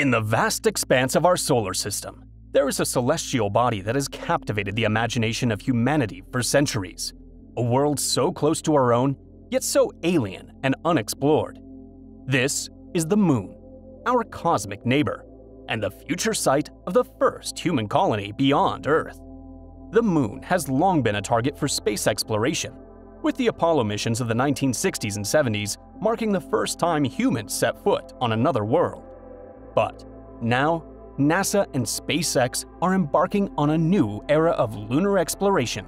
In the vast expanse of our solar system, there is a celestial body that has captivated the imagination of humanity for centuries. A world so close to our own, yet so alien and unexplored. This is the Moon, our cosmic neighbor, and the future site of the first human colony beyond Earth. The Moon has long been a target for space exploration, with the Apollo missions of the 1960s and 70s marking the first time humans set foot on another world. But now, NASA and SpaceX are embarking on a new era of lunar exploration,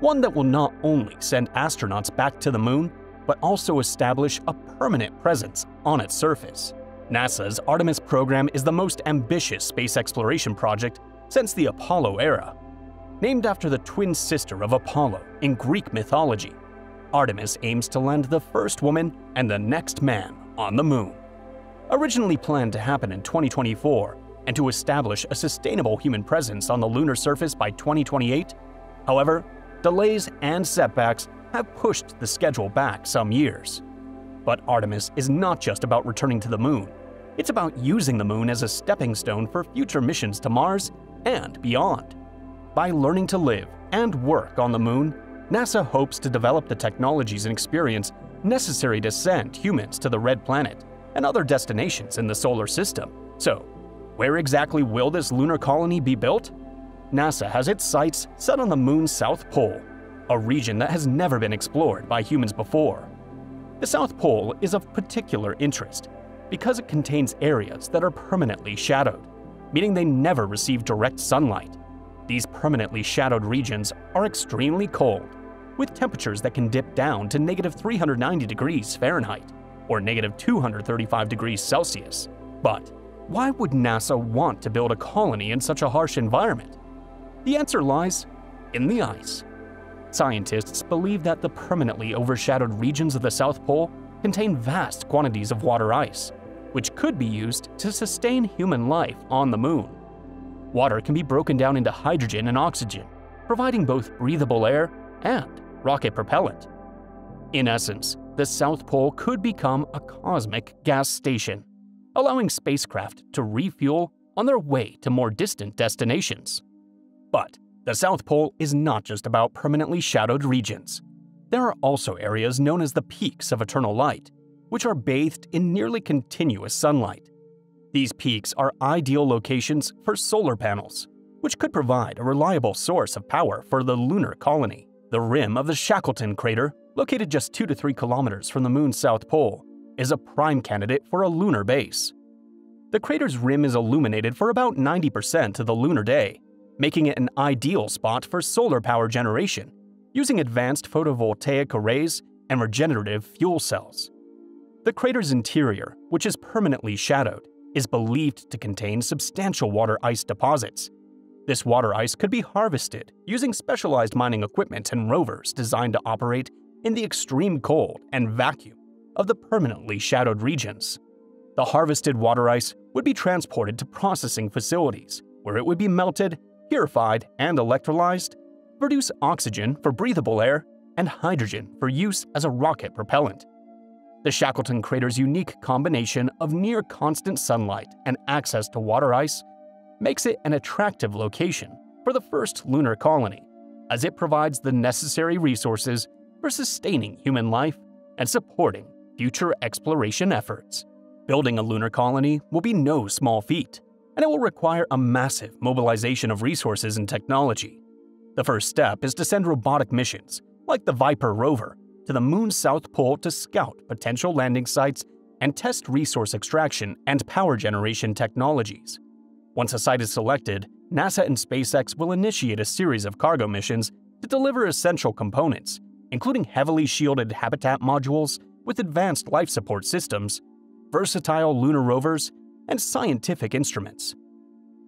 one that will not only send astronauts back to the Moon, but also establish a permanent presence on its surface. NASA's Artemis program is the most ambitious space exploration project since the Apollo era. Named after the twin sister of Apollo in Greek mythology, Artemis aims to land the first woman and the next man on the Moon. Originally planned to happen in 2024 and to establish a sustainable human presence on the lunar surface by 2028, however, delays and setbacks have pushed the schedule back some years. But Artemis is not just about returning to the Moon. It's about using the Moon as a stepping stone for future missions to Mars and beyond. By learning to live and work on the Moon, NASA hopes to develop the technologies and experience necessary to send humans to the Red Planet and other destinations in the solar system. So, where exactly will this lunar colony be built? NASA has its sights set on the Moon's South Pole, a region that has never been explored by humans before. The South Pole is of particular interest because it contains areas that are permanently shadowed, meaning they never receive direct sunlight. These permanently shadowed regions are extremely cold, with temperatures that can dip down to -390°F or -235°C. But why would NASA want to build a colony in such a harsh environment? The answer lies in the ice. Scientists believe that the permanently overshadowed regions of the South Pole contain vast quantities of water ice, which could be used to sustain human life on the Moon. Water can be broken down into hydrogen and oxygen, providing both breathable air and rocket propellant. In essence, the South Pole could become a cosmic gas station, allowing spacecraft to refuel on their way to more distant destinations. But the South Pole is not just about permanently shadowed regions. There are also areas known as the Peaks of Eternal Light, which are bathed in nearly continuous sunlight. These peaks are ideal locations for solar panels, which could provide a reliable source of power for the lunar colony. The rim of the Shackleton Crater, located just 2 to 3 kilometers from the Moon's South Pole, is a prime candidate for a lunar base. The crater's rim is illuminated for about 90% of the lunar day, making it an ideal spot for solar power generation, using advanced photovoltaic arrays and regenerative fuel cells. The crater's interior, which is permanently shadowed, is believed to contain substantial water ice deposits. This water ice could be harvested using specialized mining equipment and rovers designed to operate in the extreme cold and vacuum of the permanently shadowed regions. The harvested water ice would be transported to processing facilities, where it would be melted, purified, and electrolyzed, produce oxygen for breathable air and hydrogen for use as a rocket propellant. The Shackleton Crater's unique combination of near-constant sunlight and access to water ice makes it an attractive location for the first lunar colony, as it provides the necessary resources for sustaining human life and supporting future exploration efforts. Building a lunar colony will be no small feat, and it will require a massive mobilization of resources and technology. The first step is to send robotic missions, like the Viper rover, to the Moon's South Pole to scout potential landing sites and test resource extraction and power generation technologies. Once a site is selected, NASA and SpaceX will initiate a series of cargo missions to deliver essential components, including heavily shielded habitat modules with advanced life support systems, versatile lunar rovers, and scientific instruments.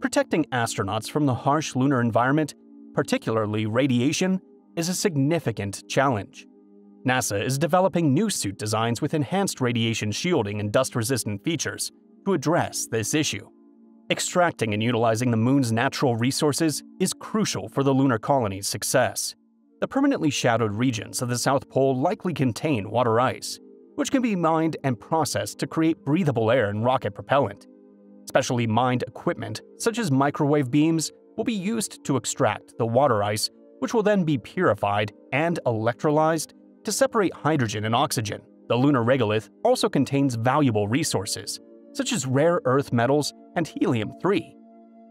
Protecting astronauts from the harsh lunar environment, particularly radiation, is a significant challenge. NASA is developing new suit designs with enhanced radiation shielding and dust-resistant features to address this issue. Extracting and utilizing the Moon's natural resources is crucial for the lunar colony's success. The permanently shadowed regions of the South Pole likely contain water ice, which can be mined and processed to create breathable air and rocket propellant. Specially mined equipment, such as microwave beams, will be used to extract the water ice, which will then be purified and electrolyzed to separate hydrogen and oxygen. The lunar regolith also contains valuable resources, such as rare earth metals and helium-3.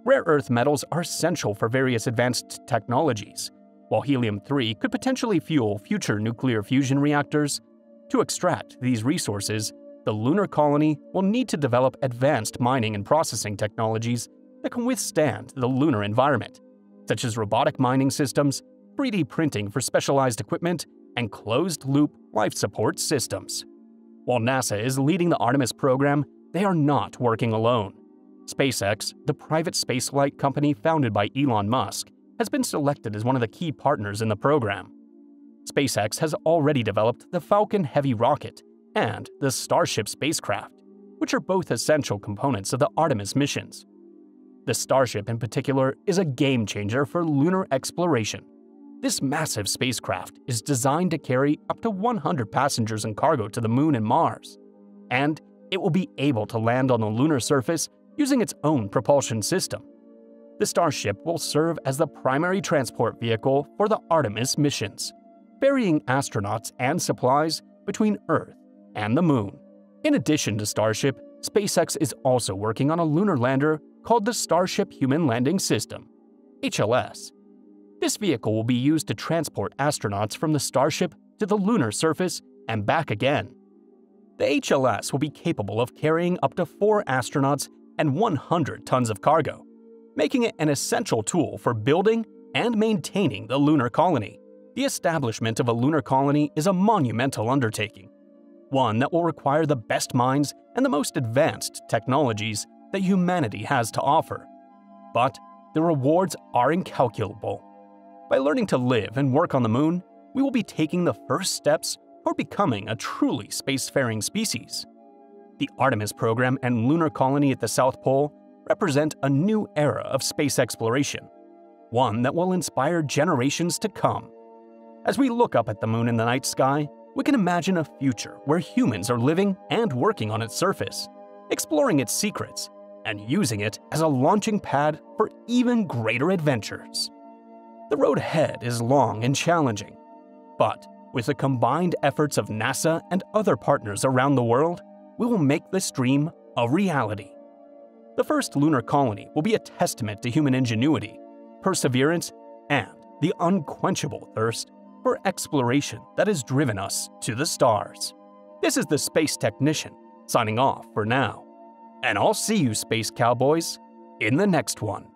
Rare earth metals are essential for various advanced technologies, while helium-3 could potentially fuel future nuclear fusion reactors. To extract these resources, the lunar colony will need to develop advanced mining and processing technologies that can withstand the lunar environment, such as robotic mining systems, 3D printing for specialized equipment, and closed-loop life support systems. While NASA is leading the Artemis program, they are not working alone. SpaceX, the private spaceflight company founded by Elon Musk, has been selected as one of the key partners in the program. SpaceX has already developed the Falcon Heavy rocket and the Starship spacecraft, which are both essential components of the Artemis missions. The Starship in particular is a game-changer for lunar exploration. This massive spacecraft is designed to carry up to 100 passengers and cargo to the Moon and Mars, and it will be able to land on the lunar surface using its own propulsion system. The Starship will serve as the primary transport vehicle for the Artemis missions, ferrying astronauts and supplies between Earth and the Moon. In addition to Starship, SpaceX is also working on a lunar lander called the Starship Human Landing System, HLS. This vehicle will be used to transport astronauts from the Starship to the lunar surface and back again. The HLS will be capable of carrying up to 4 astronauts and 100 tons of cargo, making it an essential tool for building and maintaining the lunar colony. The establishment of a lunar colony is a monumental undertaking, one that will require the best minds and the most advanced technologies that humanity has to offer. But the rewards are incalculable. By learning to live and work on the Moon, we will be taking the first steps toward becoming a truly spacefaring species. The Artemis program and lunar colony at the South Pole represent a new era of space exploration, one that will inspire generations to come. As we look up at the Moon in the night sky, we can imagine a future where humans are living and working on its surface, exploring its secrets, and using it as a launching pad for even greater adventures. The road ahead is long and challenging, but with the combined efforts of NASA and other partners around the world, we will make this dream a reality. The first lunar colony will be a testament to human ingenuity, perseverance, and the unquenchable thirst for exploration that has driven us to the stars. This is the Space Technician, signing off for now. And I'll see you, Space Cowboys, in the next one.